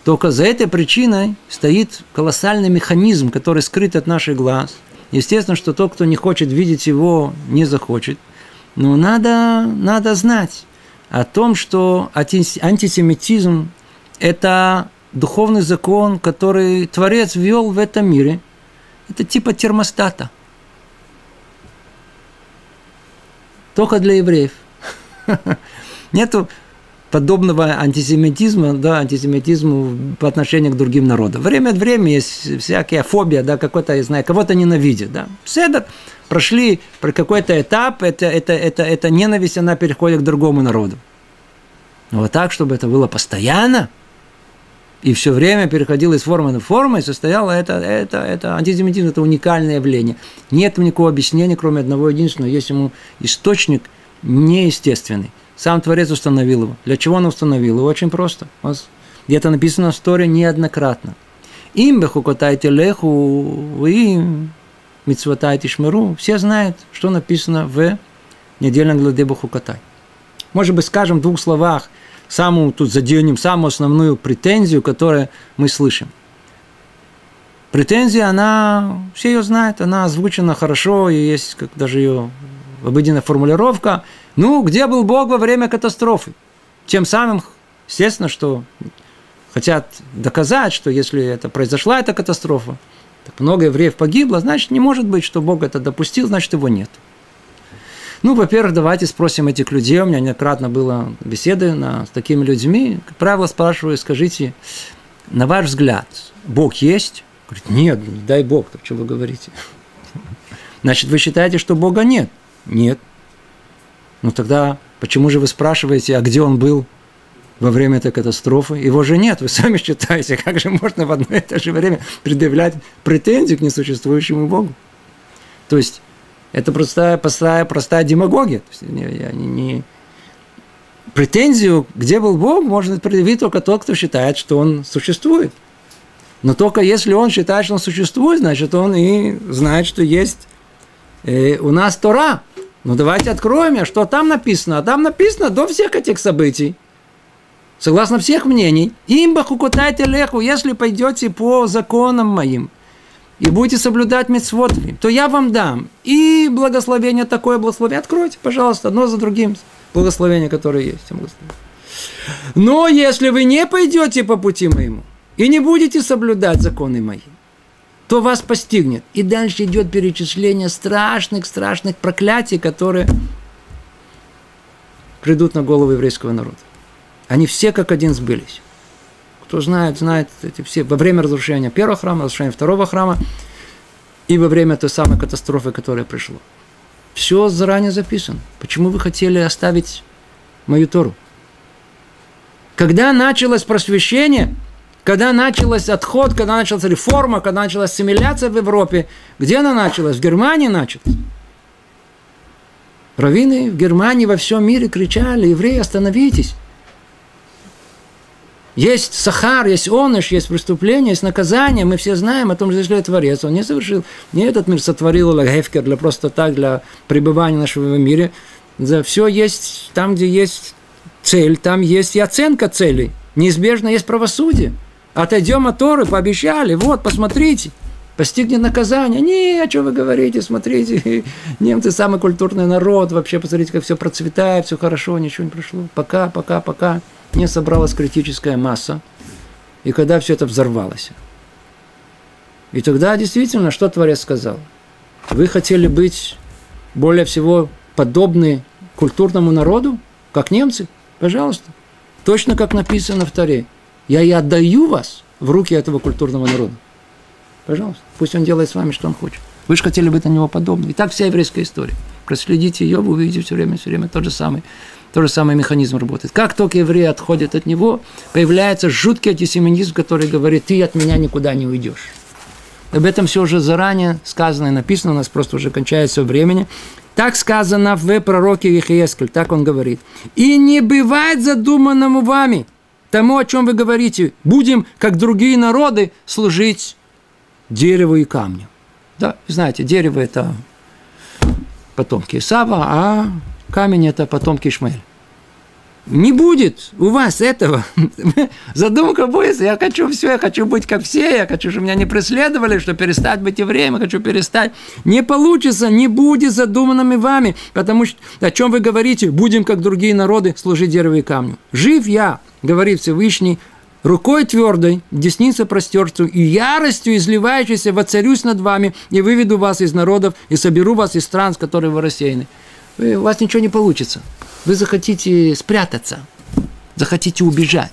Только за этой причиной стоит колоссальный механизм, который скрыт от наших глаз. Естественно, что тот, кто не хочет видеть его, не захочет. Но надо, надо знать о том, что антисемитизм – это духовный закон, который Творец ввел в этом мире. Это типа термостата. Только для евреев. Нету подобного антисемитизма, да, антисемитизму по отношению к другим народам. Время от времени есть всякая фобия, да, какой-то, я знаю, кого-то ненавидит, да. Седер прошли про какой-то этап, это, это, это, эта ненависть, она переходит к другому народу. Но вот так, чтобы это было постоянно, и все время переходило из формы на форму, и состояло это, это, это антисемитизм, это уникальное явление. Нет никакого объяснения, кроме одного единственного, есть ему источник неестественный. Сам Творец установил его. Для чего он установил его? Очень просто. Где-то написано в Торе неоднократно. Им бехукотайте леху, им мицвотайте шмиру. Все знают, что написано в недельном главе Бехукотай. Может быть, скажем в двух словах, самую тут заденем, самую основную претензию, которую мы слышим. Претензия, она, все ее знают, она озвучена хорошо, и есть как даже ее обыденная формулировка. Ну, где был Бог во время катастрофы? Тем самым, естественно, что хотят доказать, что если это произошла эта катастрофа, так много евреев погибло, значит, не может быть, что Бог это допустил, значит, его нет. Ну, во-первых, давайте спросим этих людей. У меня неоднократно было беседы на, с такими людьми. Как правило, спрашиваю, скажите, на ваш взгляд, Бог есть? Говорит, нет, не дай Бог, так что вы говорите. Значит, вы считаете, что Бога нет? Нет. Ну тогда почему же вы спрашиваете, а где он был во время этой катастрофы? Его же нет, вы сами считаете, как же можно в одно и то же время предъявлять претензии к несуществующему Богу? То есть это простая, простая, простая демагогия. Не, не, не... Претензию, где был Бог, можно предъявить только тот, кто считает, что он существует. Но только если он считает, что он существует, значит, он и знает, что есть и у нас Тора. Ну, давайте откроем, что там написано. А там написано до всех этих событий, согласно всех мнений, им бахукотайте леху, если пойдете по законам моим и будете соблюдать мицвот, то я вам дам и благословение такое, благословение. Откройте, пожалуйста, одно за другим благословение, которое есть. Но если вы не пойдете по пути моему и не будете соблюдать законы мои, то вас постигнет. И дальше идет перечисление страшных-страшных проклятий, которые придут на голову еврейского народа. Они все как один сбылись. Кто знает, знает эти все. Во время разрушения первого храма, разрушения второго храма и во время той самой катастрофы, которая пришла. Все заранее записано. Почему вы хотели оставить мою Тору? Когда началось просвещение, когда началась отход, когда началась реформа, когда началась ассимиляция в Европе, где она началась? В Германии началась. Раввины в Германии во всем мире кричали: евреи, остановитесь. Есть сахар, есть оныш, есть преступление, есть наказание. Мы все знаем о том, что если Творец, он не совершил, не этот мир сотворил лагефкер для просто так, для пребывания нашего в мире. За все есть там, где есть цель, там есть и оценка целей. Неизбежно есть правосудие. Отойдем от Торы, пообещали, вот, посмотрите, постигнет наказание. Не, о чем вы говорите, смотрите, немцы самый культурный народ, вообще посмотрите, как все процветает, все хорошо, ничего не прошло. Пока, пока, пока не собралась критическая масса. И когда все это взорвалось. И тогда действительно, что Творец сказал? Вы хотели быть более всего подобны культурному народу, как немцы? Пожалуйста. Точно как написано в Торе. Я и отдаю вас в руки этого культурного народа. Пожалуйста, пусть он делает с вами, что он хочет. Вы же хотели быть на него подобны. И так вся еврейская история. Проследите ее, вы увидите все время, все время тот же самый, тот же самый механизм работает. Как только евреи отходят от него, появляется жуткий антисемитизм, который говорит: ты от меня никуда не уйдешь. Об этом все уже заранее сказано и написано, у нас просто уже кончается времени. Так сказано в пророке Ехескель, так он говорит. «И не бывает задуманному вами тому, о чем вы говорите, будем, как другие народы, служить дереву и камню». Да, знаете, дерево – это потомки Исава, а камень – это потомки Ишмаэля. Не будет у вас этого. Задумка будет, я хочу все, я хочу быть как все, я хочу, чтобы меня не преследовали, чтобы перестать быть евреем, я хочу перестать. Не получится, не будет задуманными вами, потому что, о чем вы говорите, будем, как другие народы, служить дереву и камню. Жив я, говорит Всевышний, рукой твердой, десница простертую, и яростью изливающейся воцарюсь над вами, и выведу вас из народов, и соберу вас из стран, с которых вы рассеяны. У вас ничего не получится. Вы захотите спрятаться, захотите убежать.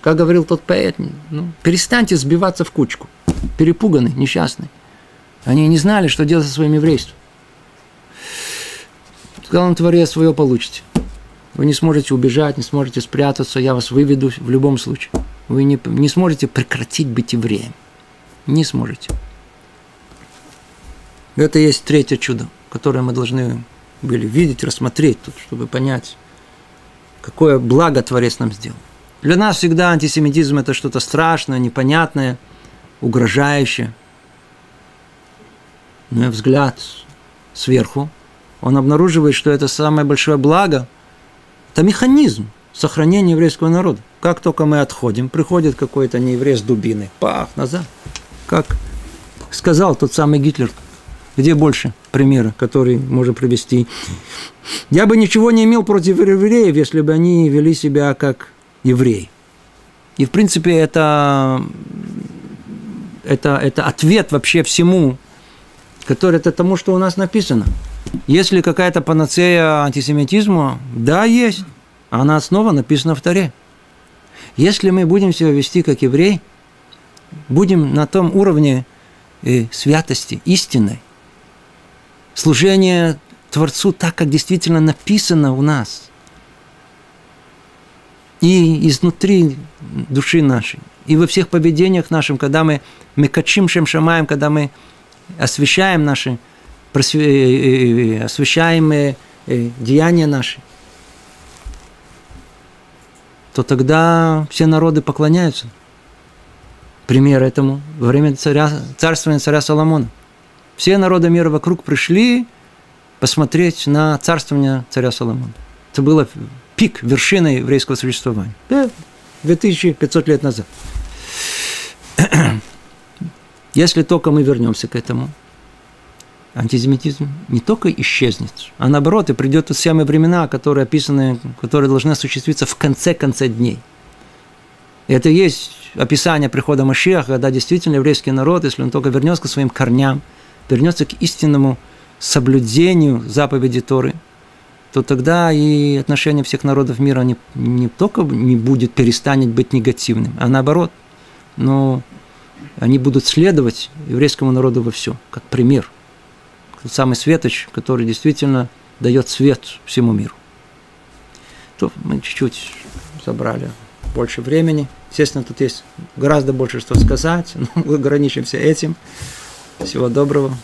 Как говорил тот поэт, ну, перестаньте сбиваться в кучку. Перепуганы, несчастны. Они не знали, что делать со своим еврейством. Сказал он Творец, свое получите. Вы не сможете убежать, не сможете спрятаться, я вас выведу в любом случае. Вы не, не сможете прекратить быть евреем. Не сможете. Это есть третье чудо, которое мы должны были видеть, рассмотреть тут, чтобы понять, какое благо Творец нам сделал. Для нас всегда антисемитизм – это что-то страшное, непонятное, угрожающее. Но взгляд сверху, он обнаруживает, что это самое большое благо – это механизм сохранения еврейского народа. Как только мы отходим, приходит какой-то нееврей с дубиной, пах, назад. Как сказал тот самый Гитлер. Где больше примера, который можно привести? Я бы ничего не имел против евреев, если бы они вели себя как евреи. И, в принципе, это, это, это ответ вообще всему, который это тому, что у нас написано. Есть ли какая-то панацея антисемитизма? Да, есть. Она снова написана в Торе. Если мы будем себя вести как евреи, будем на том уровне святости, истины, служение Творцу так, как действительно написано у нас. И изнутри души нашей, и во всех поведениях нашим, когда мы мекачим шем шамаем, когда мы освещаем наши, освещаем деяния наши, то тогда все народы поклоняются. Пример этому во время царя, царствования царя Соломона. Все народы мира вокруг пришли посмотреть на царствование царя Соломона. Это было пик, вершина еврейского существования. две тысячи пятьсот лет назад. Если только мы вернемся к этому, антисемитизм не только исчезнет, а наоборот, и придет те самые времена, которые описаны, которые должны осуществиться в конце-конце дней. Это и есть описание прихода Машиаха, когда действительно еврейский народ, если он только вернется к своим корням, вернется к истинному соблюдению заповеди Торы, то тогда и отношение всех народов мира не, не только не будет, перестанет быть негативным, а наоборот, но они будут следовать еврейскому народу во всем, как пример. Тот самый светоч, который действительно дает свет всему миру. То мы чуть-чуть забрали больше времени. Естественно, тут есть гораздо больше, что сказать, но ограничимся этим. Всего доброго.